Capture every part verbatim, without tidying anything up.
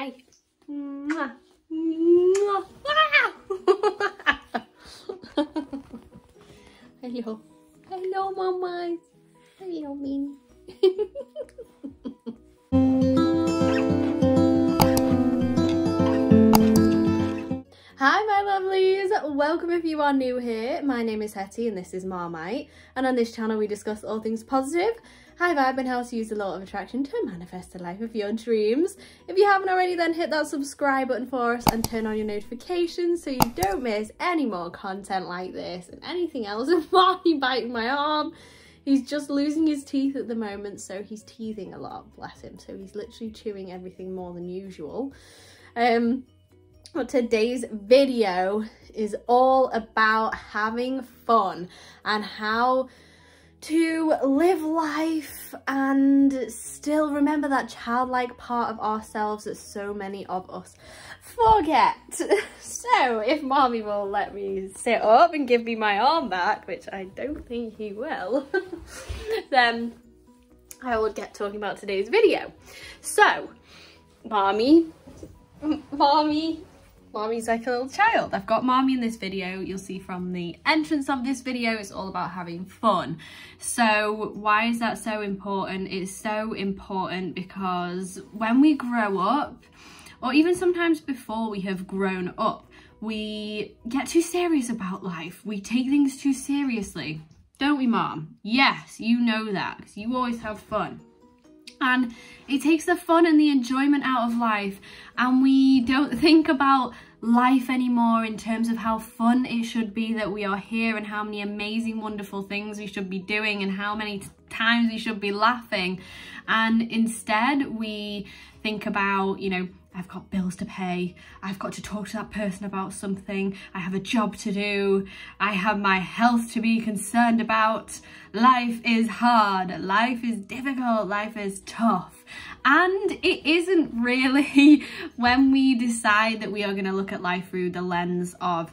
Hi. Mwah. Mwah. Ah! Hello. Hello, Mama. Hello, Mini. Hi my lovelies, welcome if you are new here. My name is Hetty and this is Marmite, and on this channel we discuss all things positive, high vibe and how to use the law of attraction to manifest the life of your dreams. If you haven't already, then hit that subscribe button for us and turn on your notifications so you don't miss any more content like this and anything else. And Marty biting my arm, he's just losing his teeth at the moment, so he's teething a lot, bless him, so he's literally chewing everything more than usual. um But today's video is all about having fun and how to live life and still remember that childlike part of ourselves that so many of us forget. So if Mommy will let me sit up and give me my arm back, which I don't think he will, then I will get talking about today's video. So, Mommy, Mommy. Mommy's like a little child. I've got Mommy in this video. You'll see from the entrance of this video, it's all about having fun. So why is that so important? It's so important because when we grow up, or even sometimes before we have grown up, we get too serious about life. We take things too seriously. Don't we, Mom? Yes, you know that, because you always have fun. And it takes the fun and the enjoyment out of life, and we don't think about life anymore in terms of how fun it should be that we are here and how many amazing wonderful things we should be doing and how many times we should be laughing. And instead we think about, you know, I've got bills to pay, I've got to talk to that person about something, I have a job to do, I have my health to be concerned about, life is hard, life is difficult, life is tough. And it isn't really, when we decide that we are going to look at life through the lens of,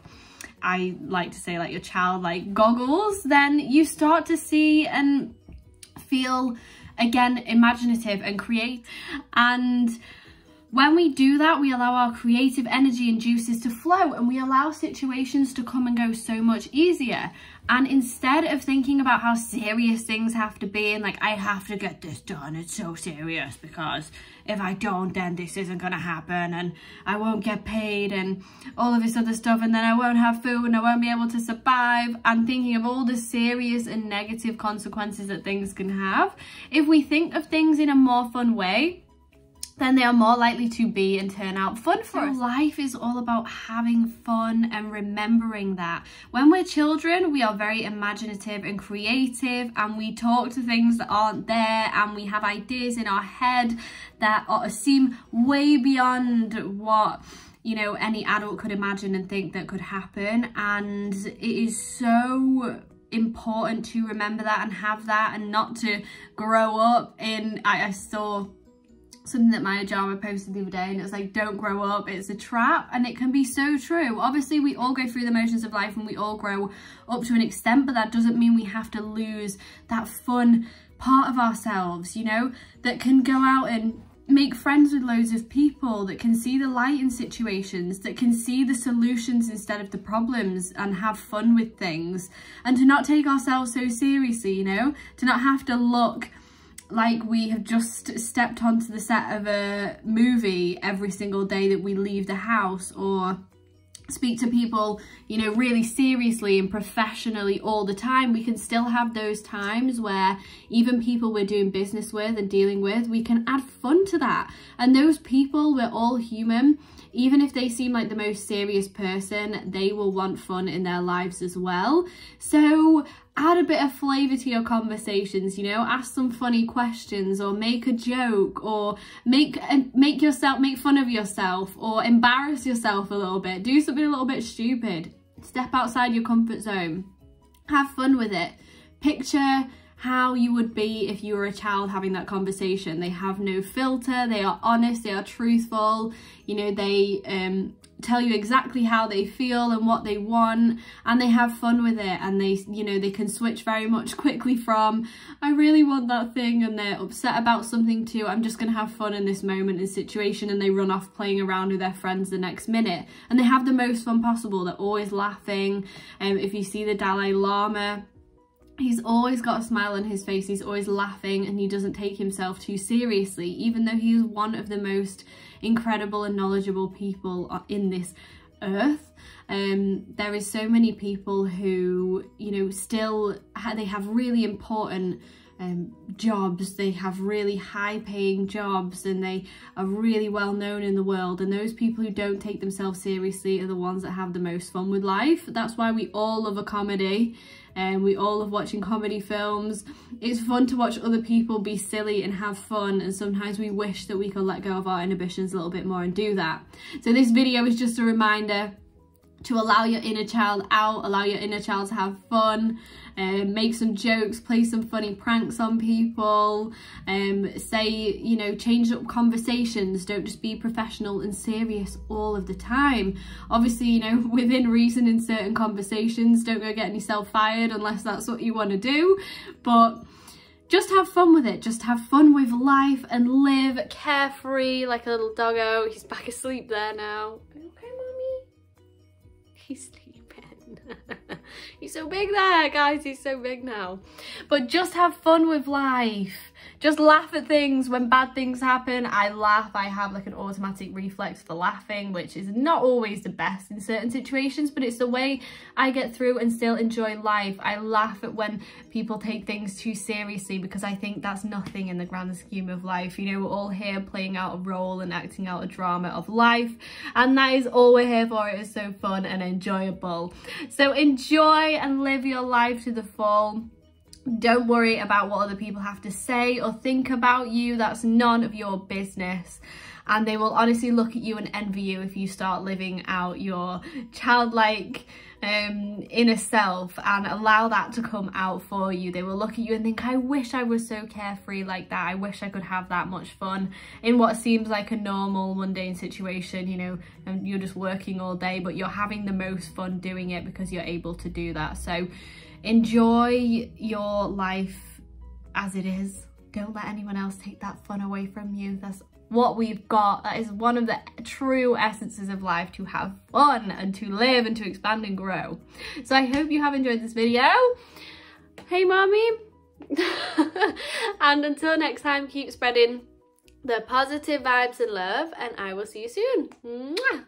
I like to say, like your childlike goggles, then you start to see and feel, again, imaginative and creative. And when we do that, we allow our creative energy and juices to flow, and we allow situations to come and go so much easier. And instead of thinking about how serious things have to be and like, I have to get this done, it's so serious, because if I don't, then this isn't gonna happen and I won't get paid and all of this other stuff, and then I won't have food and I won't be able to survive, and thinking of all the serious and negative consequences that things can have. If we think of things in a more fun way, then they are more likely to be and turn out fun for us. Life is all about having fun and remembering that. When we're children, we are very imaginative and creative, and we talk to things that aren't there, and we have ideas in our head that are, seem way beyond what, you know, any adult could imagine and think that could happen. And it is so important to remember that and have that, and not to grow up in, I, I saw something that Maya Jama posted the other day, and it was like, don't grow up, it's a trap. And it can be so true. Obviously we all go through the motions of life and we all grow up to an extent, but that doesn't mean we have to lose that fun part of ourselves, you know, that can go out and make friends with loads of people, that can see the light in situations, that can see the solutions instead of the problems, and have fun with things, and to not take ourselves so seriously, you know, to not have to look like we have just stepped onto the set of a movie every single day that we leave the house, or speak to people, you know, really seriously and professionally all the time. We can still have those times where even people we're doing business with and dealing with, we can add fun to that. And those people, we're all human. Even if they seem like the most serious person, they will want fun in their lives as well. So add a bit of flavour to your conversations, you know, ask some funny questions, or make a joke, or make make yourself, make fun of yourself, or embarrass yourself a little bit, do something a little bit stupid, step outside your comfort zone, have fun with it. Picture how you would be if you were a child having that conversation. They have no filter, they are honest, they are truthful, you know, they um, tell you exactly how they feel and what they want, and they have fun with it, and they, you know, they can switch very much quickly from I really want that thing and they're upset about something to I'm just gonna have fun in this moment and situation, and they run off playing around with their friends the next minute, and they have the most fun possible. They're always laughing, and um, if you see the Dalai Lama, he's always got a smile on his face, he's always laughing, and he doesn't take himself too seriously, even though he's one of the most incredible and knowledgeable people in this earth. Um, there is so many people who, you know, still, ha they have really important um, jobs, they have really high paying jobs, and they are really well known in the world, and those people who don't take themselves seriously are the ones that have the most fun with life. That's why we all love a comedy. And um, we all love watching comedy films. It's fun to watch other people be silly and have fun, and sometimes we wish that we could let go of our inhibitions a little bit more and do that. So this video is just a reminder to allow your inner child out, allow your inner child to have fun, um, make some jokes, play some funny pranks on people, um, say, you know, change up conversations, don't just be professional and serious all of the time. Obviously, you know, within reason in certain conversations, don't go getting yourself fired unless that's what you want to do, but just have fun with it, just have fun with life and live carefree like a little doggo. He's back asleep there now. He's sleeping. He's so big there, guys. He's so big now. But just have fun with life. Just laugh at things. When bad things happen, I laugh. I have like an automatic reflex for laughing, which is not always the best in certain situations, but it's the way I get through and still enjoy life. I laugh at when people take things too seriously, because I think that's nothing in the grand scheme of life. You know, we're all here playing out a role and acting out a drama of life, and that is all we're here for. It is so fun and enjoyable. So enjoy and live your life to the full. Don't worry about what other people have to say or think about you. That's none of your business. And they will honestly look at you and envy you if you start living out your childlike um, inner self and allow that to come out for you. They will look at you and think, I wish I was so carefree like that. I wish I could have that much fun in what seems like a normal, mundane situation, you know, and you're just working all day, but you're having the most fun doing it because you're able to do that. So enjoy your life as it is. Don't let anyone else take that fun away from you. That's what we've got. That is one of the true essences of life, to have fun and to live and to expand and grow. So I hope you have enjoyed this video. Hey, mommy. And until next time, keep spreading the positive vibes and love, and I will see you soon. Mwah!